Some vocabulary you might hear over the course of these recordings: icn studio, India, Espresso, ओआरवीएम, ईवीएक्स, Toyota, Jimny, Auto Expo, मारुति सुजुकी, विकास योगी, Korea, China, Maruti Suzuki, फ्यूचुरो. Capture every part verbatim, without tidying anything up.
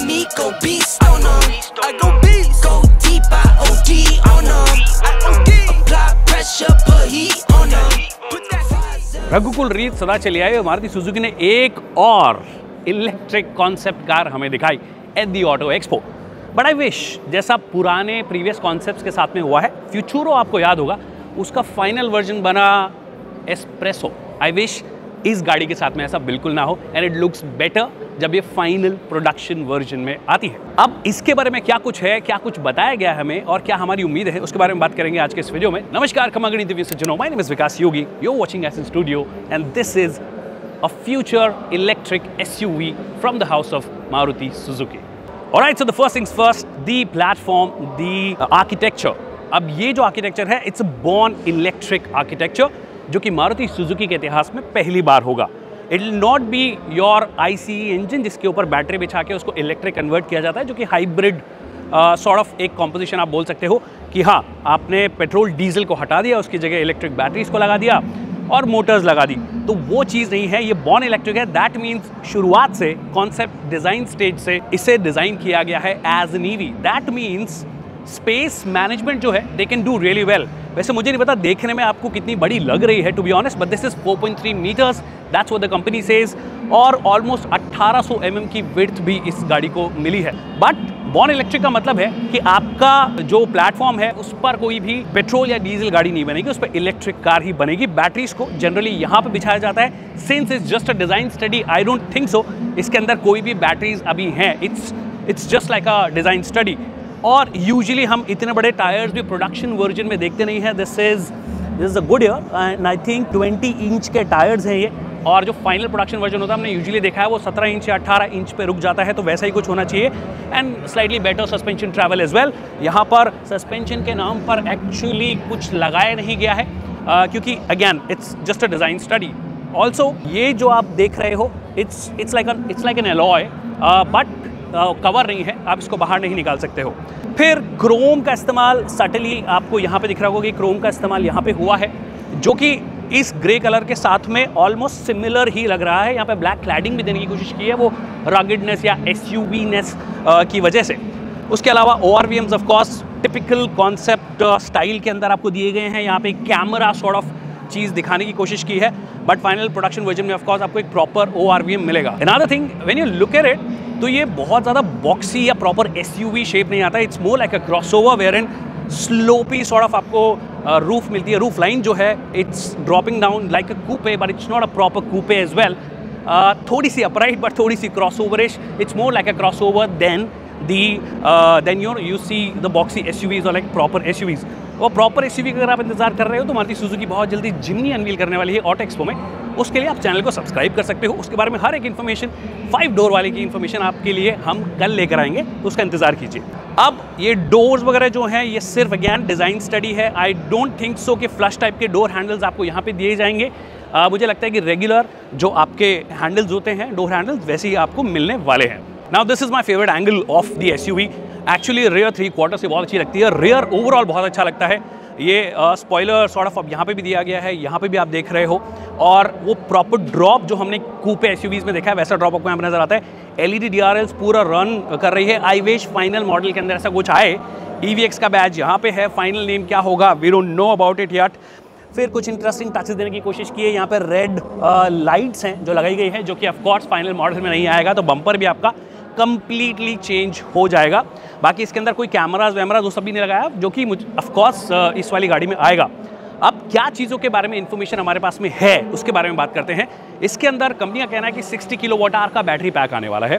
on me, go beast on them. I go beast, go deep, I O D on them. Apply pressure, put heat on them. रघुकुल रीत सदा चली आई और मारुति सुजुकी ने एक और electric concept car हमें दिखाई at the auto expo. But I wish जैसा पुराने प्रीवियस कॉन्सेप्ट्स के साथ में हुआ है, फ्यूचुरो आपको याद होगा उसका फाइनल वर्जन बना एस्प्रेसो। आई विश इस गाड़ी के साथ में ऐसा बिल्कुल ना हो एंड इट लुक्स बेटर जब ये फाइनल प्रोडक्शन वर्जन में आती है। अब इसके बारे में क्या कुछ है, क्या कुछ बताया गया है हमें और क्या हमारी उम्मीद है, उसके बारे में बात करेंगे आज के इस वीडियो में। नमस्कार खमागणी दिव्य सज्जनों, my name is विकास योगी, you are watching I C N studio and this is a future electric SUV from the house of मारुति सुजुकी। Alright, so the first things first, the platform, the architecture. अब ये जो architecture है it's a born electric architecture जो कि मारुति सुजुकी के इतिहास में पहली बार होगा। It will not be your IC engine जिसके ऊपर बैटरी बिछा के उसको इलेक्ट्रिक कन्वर्ट किया जाता है, जो कि हाइब्रिड सॉर्ट ऑफ एक कॉम्पोजिशन आप बोल सकते हो कि हाँ आपने पेट्रोल डीजल को हटा दिया, उसकी जगह इलेक्ट्रिक बैटरीज को लगा दिया और मोटर्स लगा दी, तो वो चीज़ नहीं है, ये बॉर्न इलेक्ट्रिक है। दैट मीन्स शुरुआत से कॉन्सेप्ट डिज़ाइन स्टेज से इसे डिज़ाइन किया गया है as an EV. That means space management जो है they can do really well. वैसे मुझे नहीं पता देखने में आपको कितनी बड़ी लग रही है to be honest, but this is four point three metres, that's what the company says, और ऑलमोस्ट अठारह सौ एम एम की विड्थ भी इस गाड़ी को मिली है। बट बॉर्न इलेक्ट्रिक का मतलब है कि आपका जो प्लेटफॉर्म है उस पर कोई भी पेट्रोल या डीजल गाड़ी नहीं बनेगी, उस पर इलेक्ट्रिक कार ही बनेगी। बैटरीज को जनरली यहाँ पर बिछाया जाता है। Since is just a design study, I don't think so इसके अंदर कोई भी बैटरीज अभी हैं, it's it's just like a design study. और यूजुअली हम इतने बड़े टायर्स भी प्रोडक्शन वर्जन में देखते नहीं हैं। This is this is a Goodyear and I think twenty inch के टायर्स हैं ये, और जो फाइनल प्रोडक्शन वर्जन होता है हमने यूजुअली देखा है वो सत्रह इंच या अठारह इंच पे रुक जाता है, तो वैसा ही कुछ होना चाहिए and slightly better suspension travel as well. यहाँ पर सस्पेंशन के नाम पर एक्चुअली कुछ लगाया नहीं गया है uh, क्योंकि again it's just a design study. Also ये जो आप देख रहे हो it's it's like it's like an alloy, but cover नहीं है, आप इसको बाहर नहीं निकाल सकते हो। फिर क्रोम का इस्तेमाल सटली आपको यहाँ पे दिख रहा होगा कि क्रोम का इस्तेमाल यहाँ पे हुआ है, जो कि इस ग्रे कलर के साथ में ऑलमोस्ट सिमिलर ही लग रहा है। यहाँ पे ब्लैक क्लैडिंग भी देने की कोशिश की है, वो रगिडनेस या एसयूवीनेस की वजह से। उसके अलावा ORVMs of course typical concept style के अंदर आपको दिए गए हैं। यहाँ पे कैमरा सॉर्ट ऑफ चीज़ दिखाने की कोशिश की है, बट फाइनल प्रोडक्शन वर्जन में ऑफकोर्स आपको एक प्रॉपर ओआरवीएम मिलेगा। Another thing when you look at it, तो ये बहुत ज़्यादा बॉक्सी या प्रॉपर एसयूवी शेप नहीं आता, it's more like a crossover where and sloppy sort of आपको रूफ मिलती है। रूफ लाइन जो है it's dropping down like a coupe, but it's not a proper coupe as well. थोड़ी सी अपराइट बट थोड़ी सी crossoverish, it's more like a crossover than the than you you see the boxy SUVs और like proper SUVs. और proper SUV का अगर आप इंतजार कर रहे हो तो मारुति सुजुकी बहुत जल्दी जिम्नी अनवील करने वाली है ऑटो एक्सपो में, उसके लिए आप चैनल को सब्सक्राइब कर सकते हो। उसके बारे में हर एक इन्फॉर्मेशन, फाइव डोर वाले की इन्फॉर्मेशन आपके लिए हम कल लेकर आएंगे, तो उसका इंतजार कीजिए। अब ये डोर्स वगैरह जो हैं ये सिर्फ अगैन डिज़ाइन स्टडी है। आई डोंट थिंक सो कि फ्लश टाइप के डोर हैंडल्स आपको यहाँ पे दिए जाएंगे। आ, मुझे लगता है कि रेगुलर जो आपके हैंडल्स होते हैं डोर हैंडल्स वैसे ही आपको मिलने वाले हैं। Now this is my favourite angle of the SUV. Actually rear three quarter से बहुत अच्छी लगती है, रेयर ओवरऑल बहुत अच्छा लगता है। ये स्पॉइलर सॉर्ट ऑफ अब यहाँ पे भी दिया गया है, यहाँ पे भी आप देख रहे हो, और वो प्रॉपर ड्रॉप जो हमने कूपे एसयूवीज में देखा है वैसा ड्रॉप आपको यहाँ पे नजर आता है। एलईडी डीआरएल्स पूरा रन कर रही है। आई विश फाइनल मॉडल के अंदर ऐसा कुछ आए। ईवीएक्स का बैच यहाँ पे है, फाइनल नेम क्या होगा we don't know about it yet. फिर कुछ इंटरेस्टिंग टचेस देने की कोशिश की है। यहाँ पे रेड लाइट्स हैं जो लगाई गई है, जो कि ऑफकोर्स फाइनल मॉडल में नहीं आएगा, तो बम्पर भी आपका कंप्लीटली चेंज हो जाएगा। बाकी इसके अंदर कोई कैमराज वैमराज वो सब भी नहीं लगाया, जो कि मुझे ऑफकोर्स इस वाली गाड़ी में आएगा। अब क्या चीज़ों के बारे में इन्फॉर्मेशन हमारे पास में है उसके बारे में बात करते हैं। इसके अंदर कंपनी का कहना है कि साठ किलोवाट आवर का बैटरी पैक आने वाला है।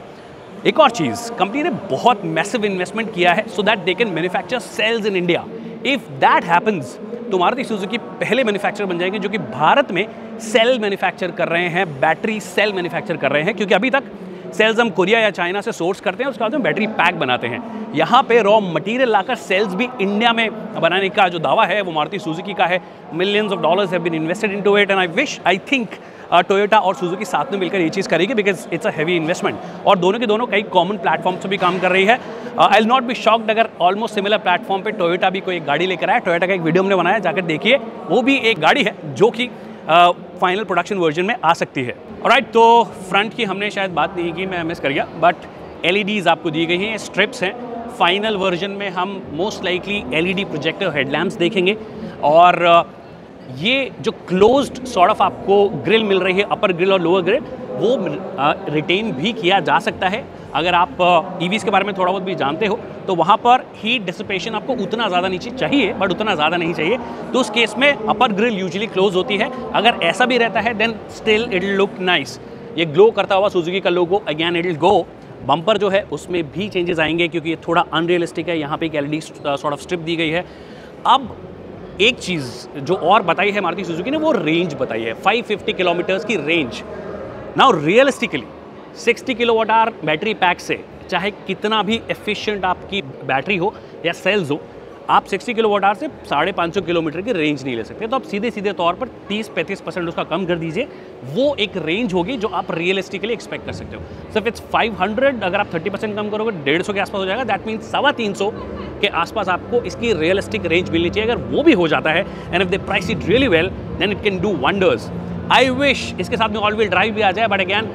एक और चीज़, कंपनी ने बहुत मैसिव इन्वेस्टमेंट किया है so that they can manufacture cells in India. If that happens तो मारुति सुजुकी पहले मैन्युफैक्चर बन जाएंगे जो कि भारत में सेल मैन्युफैक्चर कर रहे हैं, बैटरी सेल मैन्युफैक्चर कर रहे हैं, क्योंकि अभी तक सेल्स हम कोरिया या चाइना से सोर्स करते हैं, उसके बाद हम बैटरी पैक बनाते हैं। यहाँ पे रॉ मटेरियल लाकर सेल्स भी इंडिया में बनाने का जो दावा है वो मारुति सुजुकी का है। Millions of dollars have been invested into it and I wish I think Toyota और सुजुकी साथ में मिलकर ये चीज़ करेगी because it's a heavy investment. और दोनों के दोनों कई कॉमन प्लेटफॉर्म से भी काम कर रही है। I will not be shocked अगर ऑलमोस्ट सिमिलर प्लेटफॉर्म पर टोयोटा भी कोई एक गाड़ी लेकर आया। टोयोटा का एक वीडियो हमने बनाया, जाकर देखिए, वो भी एक गाड़ी है जो कि फाइनल प्रोडक्शन वर्जन में आ सकती है। ऑलराइट, तो फ्रंट की हमने शायद बात नहीं की, मैं मिस कर गया, बट एलईडीज़ आपको दी गई हैं, स्ट्रिप्स हैं। फाइनल वर्जन में हम most likely LED projector headlamps देखेंगे और ये जो क्लोज्ड सॉर्ट ऑफ आपको ग्रिल मिल रही है, अपर ग्रिल और लोअर ग्रिल, वो रिटेन भी किया जा सकता है। अगर आप ईवीज़ के बारे में थोड़ा बहुत भी जानते हो तो वहाँ पर हीट डिसिपेशन आपको उतना ज़्यादा नीचे चाहिए, बट उतना ज़्यादा नहीं चाहिए, तो उस केस में अपर ग्रिल यूजुअली क्लोज होती है। अगर ऐसा भी रहता है then still it look nice. ये ग्लो करता हुआ सुजुकी का logo, again it will go. Bumper जो है उसमें भी चेंजेस आएंगे क्योंकि ये थोड़ा अनरियलिस्टिक है। यहाँ पे एक एलईडी सॉर्ट ऑफ स्ट्रिप दी गई है। अब एक चीज़ जो और बताई है मारुति सुजुकी ने, वो रेंज बताई है, पाँच सौ पचास किलोमीटर्स की रेंज। नाउ रियलिस्टिकली साठ किलोवाट आवर बैटरी पैक से चाहे कितना भी एफिशिएंट आपकी बैटरी हो या सेल्स हो, आप साठ किलोवाट आवर से साढ़े पाँच सौ किलोमीटर की रेंज नहीं ले सकते। तो आप सीधे सीधे तौर पर तीस पैंतीस परसेंट उसका कम कर दीजिए, वो एक रेंज होगी जो आप रियलिस्टिकली एक्सपेक्ट कर सकते हो। सिर्फ इट्स पाँच सौ, अगर आप तीस परसेंट कम करोगे डेढ़ सौ के आसपास हो जाएगा। दैट मीन्स सवा तीन सौ के आसपास आपको इसकी रियलिस्टिक रेंज मिलनी चाहिए। अगर वो भी हो जाता है and if they price it really well then it can do wonders. I wish इसके साथ में ऑल व्हील ड्राइव भी आ जाए, but again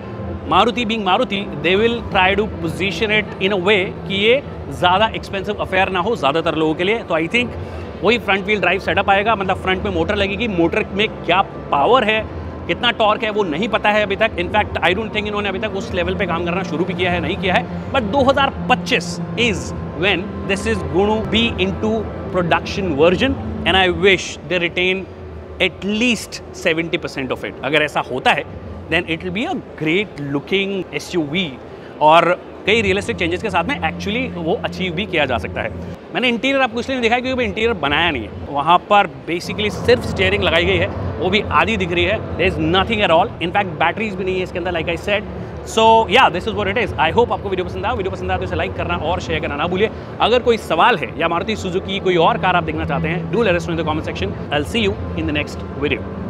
Maruti being Maruti they will try to position it in a way कि ये ज़्यादा एक्सपेंसिव अफेयर ना हो ज़्यादातर लोगों के लिए। तो आई थिंक वही फ्रंट व्हील ड्राइव सेटअप आएगा, मतलब फ्रंट में मोटर लगेगी। मोटर में क्या पावर है, कितना टॉर्क है, वो नहीं पता है अभी तक। इनफैक्ट आई डोंट थिंक इन्होंने अभी तक उस लेवल पे काम करना शुरू भी किया है, नहीं किया है। बट दो हज़ार पच्चीस is when this is going to be into production version and I wish they retain at least seventy percent of it. अगर ऐसा होता है then it will be a great looking SUV और कई रियलिस्टिक चेंजेस के साथ में एक्चुअली वो अचीव भी किया जा सकता है। मैंने इंटीरियर आपको इसलिए नहीं दिखाया क्योंकि इंटीरियर बनाया नहीं है। वहाँ पर बेसिकली सिर्फ स्टीयरिंग लगाई गई है, वो भी आधी दिख रही है। There is nothing at all. In fact batteries भी नहीं है इसके अंदर, like I said. So yeah this is what it is. I hope आपको वीडियो पसंद आया। वीडियो पसंद आया तो इसे लाइक करना और शेयर करना ना भूलिए। अगर कोई सवाल है या मारुति सुजुकी कोई और कार आप देखना चाहते हैं, do let us know in the comment section. I will see you in the next video.